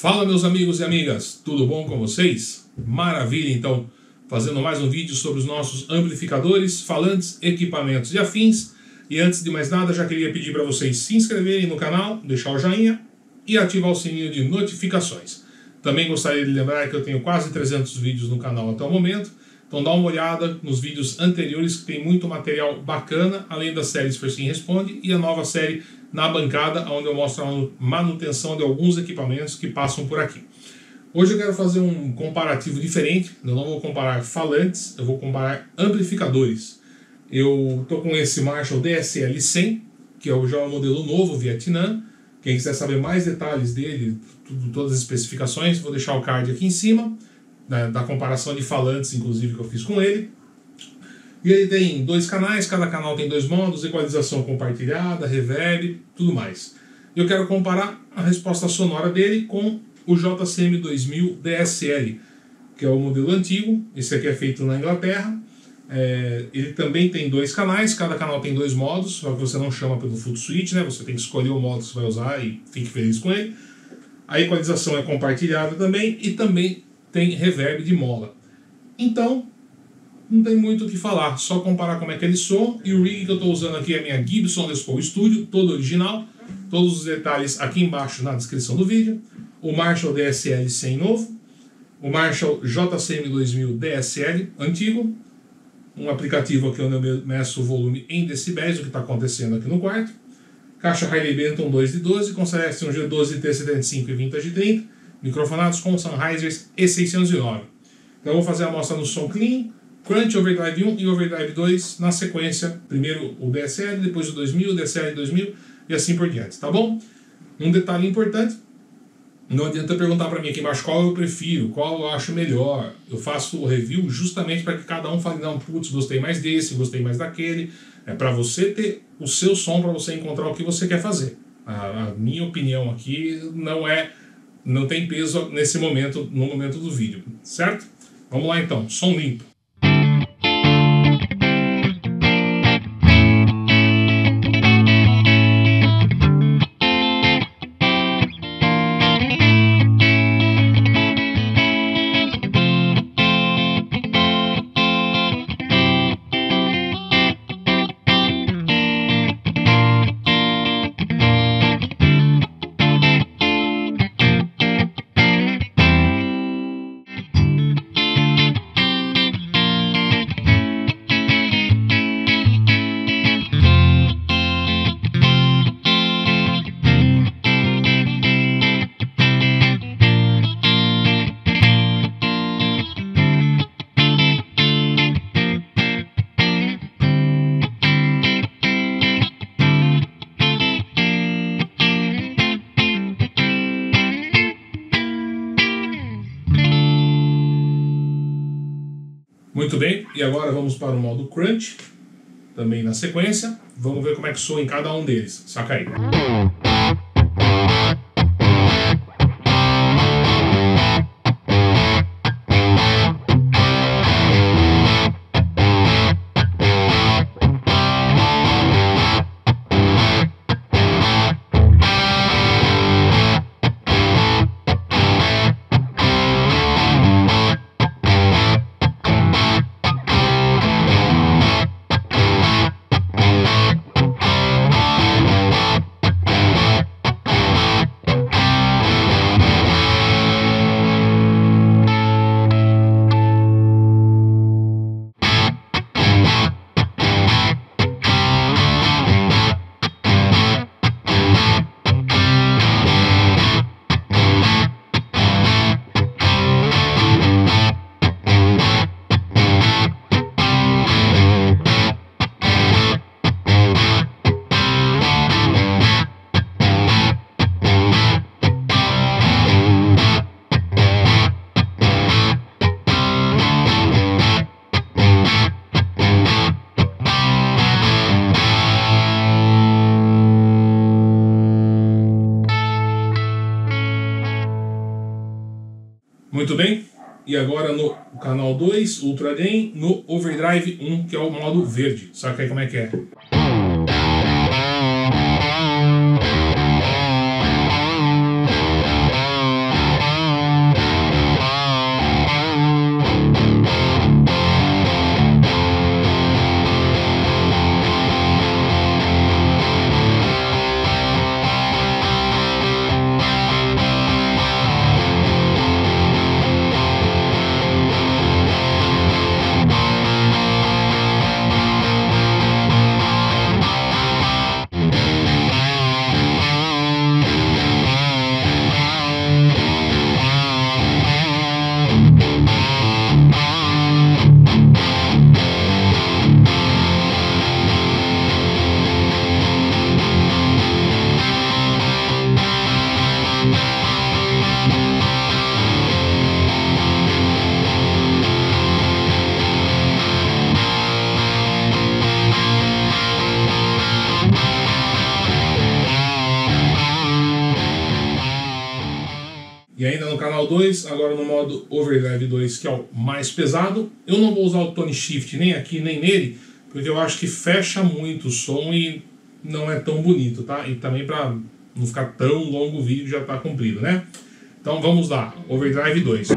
Fala meus amigos e amigas, tudo bom com vocês? Maravilha, então, fazendo mais um vídeo sobre os nossos amplificadores, falantes, equipamentos e afins. E antes de mais nada, já queria pedir para vocês se inscreverem no canal, deixar o joinha e ativar o sininho de notificações. Também gostaria de lembrar que eu tenho quase 300 vídeos no canal até o momento, então dá uma olhada nos vídeos anteriores que tem muito material bacana, além das séries Forsim Responde e a nova série Na Bancada, onde eu mostro a manutenção de alguns equipamentos que passam por aqui. Hoje eu quero fazer um comparativo diferente, eu não vou comparar falantes, eu vou comparar amplificadores. Eu estou com esse Marshall DSL-100, que é já o modelo novo Vietnã. Quem quiser saber mais detalhes dele, todas as especificações, vou deixar o card aqui em cima, da comparação de falantes, inclusive, que eu fiz com ele. E ele tem dois canais, cada canal tem dois modos, equalização compartilhada, reverb, tudo mais. Eu quero comparar a resposta sonora dele com o JCM2000 DSL, que é o modelo antigo. Esse aqui é feito na Inglaterra. Ele também tem dois canais, cada canal tem dois modos, só que você não chama pelo foot switch, né? Você tem que escolher o modo que você vai usar e fique feliz com ele. A equalização é compartilhada também e também tem reverb de mola. Então, não tem muito o que falar, só comparar como é que ele soa. E o rig que eu estou usando aqui é a minha Gibson Les Paul Studio, todo original. Todos os detalhes aqui embaixo na descrição do vídeo. O Marshall DSL-100 novo, o Marshall JCM2000 DSL antigo, um aplicativo aqui onde eu meço o volume em decibéis, o que está acontecendo aqui no quarto. Caixa Harley Benton 2/12, com seleção G12T-75 e Vintage 30, microfonados com Sennheiser E609. Então eu vou fazer a amostra no som clean, Crunch, Overdrive 1 e Overdrive 2 na sequência, primeiro o DSL, depois o 2000, o DSL 2000 e assim por diante, tá bom? Um detalhe importante, não adianta perguntar para mim aqui embaixo qual eu prefiro, qual eu acho melhor. Eu faço o review justamente para que cada um fale, não, putz, gostei mais desse, gostei mais daquele. É para você ter o seu som, para você encontrar o que você quer fazer. A minha opinião aqui não tem peso nesse momento, no momento do vídeo, certo? Vamos lá então, som limpo. Muito bem, e agora vamos para o modo Crunch, também na sequência. Vamos ver como é que soa em cada um deles. Saca aí. Muito bem, e agora no canal 2, Ultra Gain, no Overdrive 1, que é o modo verde. Saca aí como é que é. ainda no canal 2, agora no modo Overdrive 2, que é o mais pesado. Eu não vou usar o Tone Shift nem aqui nem nele, porque eu acho que fecha muito o som e não é tão bonito, tá? E também para não ficar tão longo o vídeo, já tá comprido, né? Então vamos lá, Overdrive 2.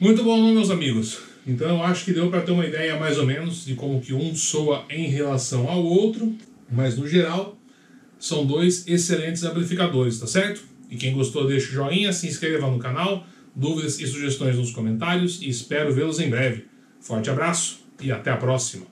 Muito bom, não, meus amigos? Então eu acho que deu para ter uma ideia mais ou menos de como que um soa em relação ao outro, mas no geral são dois excelentes amplificadores, tá certo? E quem gostou deixa o joinha, se inscreva no canal, dúvidas e sugestões nos comentários e espero vê-los em breve. Forte abraço e até a próxima!